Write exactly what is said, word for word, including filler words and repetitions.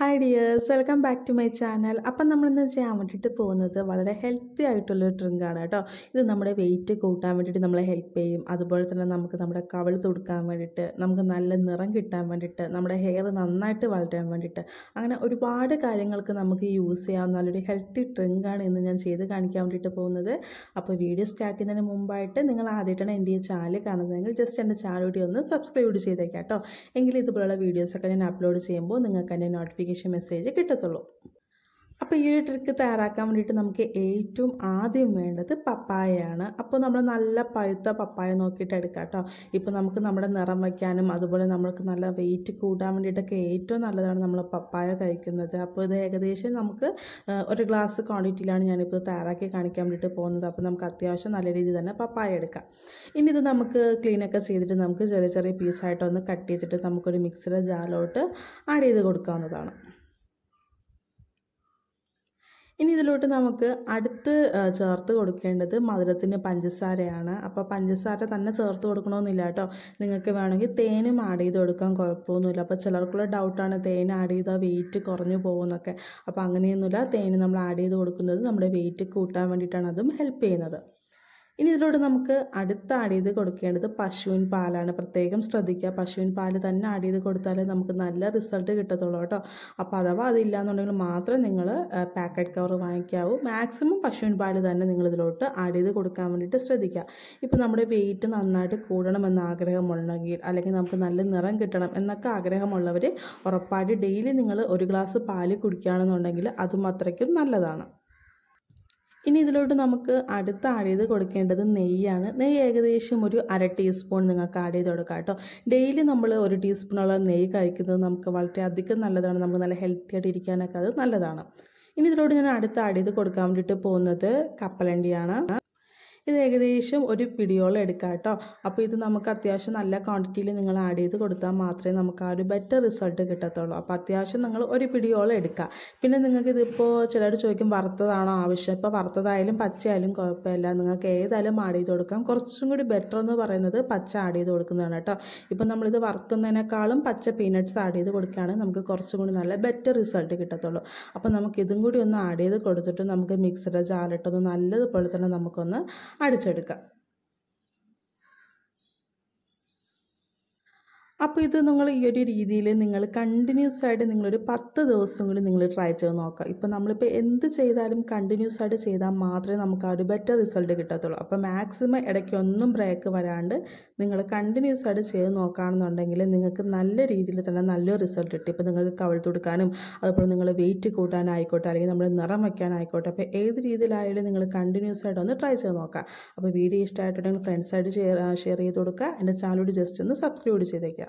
Hi dears, welcome back to my channel. Appan nammal innu cheyan vettittu povunathu valare healthy aayittulla drink aanu ketto. Idu nammade weight kootan venditte nammale help cheyyum. Adupole thanne namukku nammade kaval thodukkan venditte, namukku nalla niram kittan venditte, nammade hair nannayittu valaran venditte. Angane oru paadu karyangalkku namukku use cheyavulla oru healthy drink aanu innu njan cheyidu kanikkan venditte povunathu. Appo video start cheyyunnathu munpayitte ningal aadyayittana ende channel kaanunengil just ende channel odi onnu subscribe cheyyidekka ketto. Engile idupolulla videos okke njan upload cheyyumbol ningalkku ende notification message കിട്ടത്തുള്ളൂ. അപ്പോൾ ഈ ഒരു trick തയ്യാറാക്കാൻ വേണ്ടിയിട്ട് നമുക്ക് ഏറ്റവും ആദ്യം വേണ്ടത് പപ്പായയാണ്. അപ്പോൾ നമ്മൾ നല്ല പഴുത്ത പപ്പായ നോക്കിയിട്ട് എടുക്കുക ട്ടോ. ഇപ്പോൾ നമുക്ക് നമ്മുടെ നിറം വയ്ക്കാനും അതുപോലെ നമുക്ക് നല്ല വെയിറ്റ് കൂടാൻ വേണ്ടിയിട്ടൊക്കെ ഏറ്റവും നല്ലതാണ് നമ്മൾ പപ്പായ കഴിക്കുന്നത്. അപ്പോൾ ഇത് ഏകദേശം നമുക്ക് ഒരു ഗ്ലാസ് ക്വാണ്ടിറ്റിയിലാണ് ഞാനിപ്പോൾ തയ്യാറാക്കി കാണിക്കാൻ വേണ്ടിയിട്ട് പോകുന്നത്. അപ്പോൾ നമുക്ക് അത്യാവശ്യം നല്ല രീതിയിൽ തന്നെ പപ്പായ എടുക്കാം. ഇനി ഇത് നമുക്ക് ക്ലീനൊക്കെ ചെയ്തിട്ട് നമുക്ക് ചെറിയ ചെറിയ പീസായിട്ടൊന്ന് കട്ട് ചെയ്തിട്ട് നമുക്കൊരു മിക്സിയുടെ ജാറിലോട്ട് ആഡ് ചെയ്ത് കൊടുക്കാവുന്നതാണ്. ഇനി ഇതിലോട്ട് നമുക്ക് അടുത്ത് ചേർത്ത് കൊടുക്കേണ്ടത് മധുരത്തിന് പഞ്ചസാരയാണ്. അപ്പോൾ പഞ്ചസാര തന്നെ ചേർത്ത് കൊടുക്കണമെന്നില്ല കേട്ടോ. നിങ്ങൾക്ക് വേണമെങ്കിൽ തേനും ആഡ് ചെയ്ത് കൊടുക്കാൻ കുഴപ്പമൊന്നുമില്ല. അപ്പോൾ ചിലർക്കുള്ള ഡൗട്ടാണ് തേൻ ആഡ് ചെയ്താൽ വെയിറ്റ് കുറഞ്ഞു പോകുന്നൊക്കെ. അപ്പോൾ അങ്ങനെയൊന്നുമില്ല, തേന് നമ്മൾ ആഡ് ചെയ്ത് കൊടുക്കുന്നത് നമ്മുടെ വെയിറ്റ് കൂട്ടാൻ വേണ്ടിയിട്ടാണ്, അതും ഹെൽപ്പ് ചെയ്യുന്നത്. ഇനി ഇതിലൂടെ നമുക്ക് അടുത്ത് ആഡ് ചെയ്ത് കൊടുക്കേണ്ടത് പശുവിൻ പാലാണ്. പ്രത്യേകം ശ്രദ്ധിക്കുക, പശുവിൻ പാല് തന്നെ ആഡ് ചെയ്ത് കൊടുത്താലേ നമുക്ക് നല്ല റിസൾട്ട് കിട്ടത്തുള്ളൂ കേട്ടോ. അപ്പോൾ അഥവാ അതില്ലാന്നുണ്ടെങ്കിൽ മാത്രം നിങ്ങൾ പാക്കറ്റ് കവർ വാങ്ങിക്കാവൂ. മാക്സിമം പശുവിൻ പാല് തന്നെ നിങ്ങളിതിലോട്ട് ആഡ് ചെയ്ത് കൊടുക്കാൻ വേണ്ടിയിട്ട് ശ്രദ്ധിക്കുക. ഇപ്പോൾ നമ്മുടെ വെയിറ്റ് നന്നായിട്ട് കൂടണമെന്ന് ആഗ്രഹമുണ്ടെങ്കിൽ, അല്ലെങ്കിൽ നമുക്ക് നല്ല നിറം കിട്ടണം എന്നൊക്കെ ആഗ്രഹമുള്ളവർ ഉറപ്പായിട്ട് ഡെയിലി നിങ്ങൾ ഒരു ഗ്ലാസ് പാല് കുടിക്കുകയാണെന്നുണ്ടെങ്കിൽ അതും അത്രയ്ക്കും നല്ലതാണ്. ഇനി ഇതിലോട്ട് നമുക്ക് അടുത്ത് ആഡ് ചെയ്ത് കൊടുക്കേണ്ടത് നെയ്യാണ്. നെയ്യ് ഏകദേശം ഒരു അര ടീസ്പൂൺ നിങ്ങൾക്ക് ആഡ് ചെയ്ത് കൊടുക്കാം കേട്ടോ. ഡെയിലി നമ്മൾ ഒരു ടീസ്പൂണോളം നെയ്യ് കഴിക്കുന്നത് നമുക്ക് വളരെയധികം നല്ലതാണ്. നമുക്ക് നല്ല ഹെൽത്തി ആയിട്ട് ഇരിക്കാനൊക്കെ അത് നല്ലതാണ്. ഇനി ഇതിലോട്ട് ഞാൻ അടുത്ത് ആഡ് ചെയ്ത് കൊടുക്കാൻ വേണ്ടിയിട്ട് പോകുന്നത് കപ്പലണ്ടിയാണ്. ഇത് ഏകദേശം ഒരു പിടിയോളം എടുക്കാം കേട്ടോ. അപ്പോൾ ഇത് നമുക്ക് അത്യാവശ്യം നല്ല ക്വാണ്ടിറ്റിയിൽ നിങ്ങൾ ആഡ് ചെയ്ത് കൊടുത്താൽ മാത്രമേ നമുക്ക് ആ ഒരു ബെറ്റർ റിസൾട്ട് കിട്ടത്തുള്ളൂ. അപ്പോൾ അത്യാവശ്യം നിങ്ങൾ ഒരു പിടിയോളം എടുക്കുക. പിന്നെ നിങ്ങൾക്ക് ഇതിപ്പോൾ ചിലർ ചോദിക്കും വറുത്തതാണോ ആവശ്യം. ഇപ്പോൾ വറുത്തതായാലും പച്ചയായാലും കുഴപ്പമില്ല. നിങ്ങൾക്ക് ഏതായാലും ആഡ് ചെയ്ത് കൊടുക്കാം. കുറച്ചും കൂടി ബെറ്റർ എന്ന് പറയുന്നത് പച്ച ആഡ് ചെയ്ത് കൊടുക്കുന്നതാണ് കേട്ടോ. ഇപ്പോൾ നമ്മളിത് വറുക്കുന്നതിനേക്കാളും പച്ച പീനട്ട്സ് ആഡ് ചെയ്ത് കൊടുക്കുകയാണെങ്കിൽ നമുക്ക് കുറച്ചും കൂടി നല്ല ബെറ്റർ റിസൾട്ട് കിട്ടത്തുള്ളൂ. അപ്പോൾ നമുക്ക് ഇതും കൂടി ഒന്ന് ആഡ് ചെയ്ത് കൊടുത്തിട്ട് നമുക്ക് മിക്സിയുടെ ജാറിട്ടൊന്ന് നല്ലതുപോലെ തന്നെ നമുക്കൊന്ന് അടിച്ചെടുക്കാം. അപ്പോൾ ഇത് നിങ്ങൾ ഈ ഒരു രീതിയിൽ നിങ്ങൾ കണ്ടിന്യൂസ് ആയിട്ട് നിങ്ങളൊരു പത്ത് ദിവസം കൂടി നിങ്ങൾ ട്രൈ ചെയ്ത് നോക്കുക. ഇപ്പോൾ നമ്മളിപ്പോൾ എന്ത് ചെയ്താലും കണ്ടിന്യൂസ് ആയിട്ട് ചെയ്താൽ മാത്രമേ നമുക്ക് ആ ഒരു ബെറ്റർ റിസൾട്ട് കിട്ടത്തുള്ളൂ. അപ്പോൾ മാക്സിമം ഇടയ്ക്കൊന്നും ബ്രേക്ക് വരാണ്ട് നിങ്ങൾ കണ്ടിന്യൂസ് ആയിട്ട് ചെയ്ത് നോക്കുകയാണെന്നുണ്ടെങ്കിൽ നിങ്ങൾക്ക് നല്ല രീതിയിൽ തന്നെ നല്ലൊരു റിസൾട്ട് കിട്ടും. ഇപ്പോൾ നിങ്ങൾക്ക് കവിഴ്ത്തൊടുക്കാനും അതുപോലെ നിങ്ങൾ വെയിറ്റ് കൂട്ടാനായിക്കോട്ടെ, അല്ലെങ്കിൽ നമ്മൾ നിറം വയ്ക്കാനായിക്കോട്ടെ, അപ്പോൾ ഏത് രീതിയിലായാലും നിങ്ങൾ കണ്ടിന്യൂസ് ആയിട്ട് ഒന്ന് ട്രൈ ചെയ്ത് നോക്കുക. അപ്പോൾ വീഡിയോ ഇഷ്ടമായിട്ടുണ്ടെങ്കിൽ ഫ്രണ്ട്സായിട്ട് ഷെയർ ഷെയർ ചെയ്ത് കൊടുക്കുക. എൻ്റെ ചാനലോട് ജസ്റ്റ് ഒന്ന് സബ്സ്ക്രൈബ് ചെയ്തേക്കുക.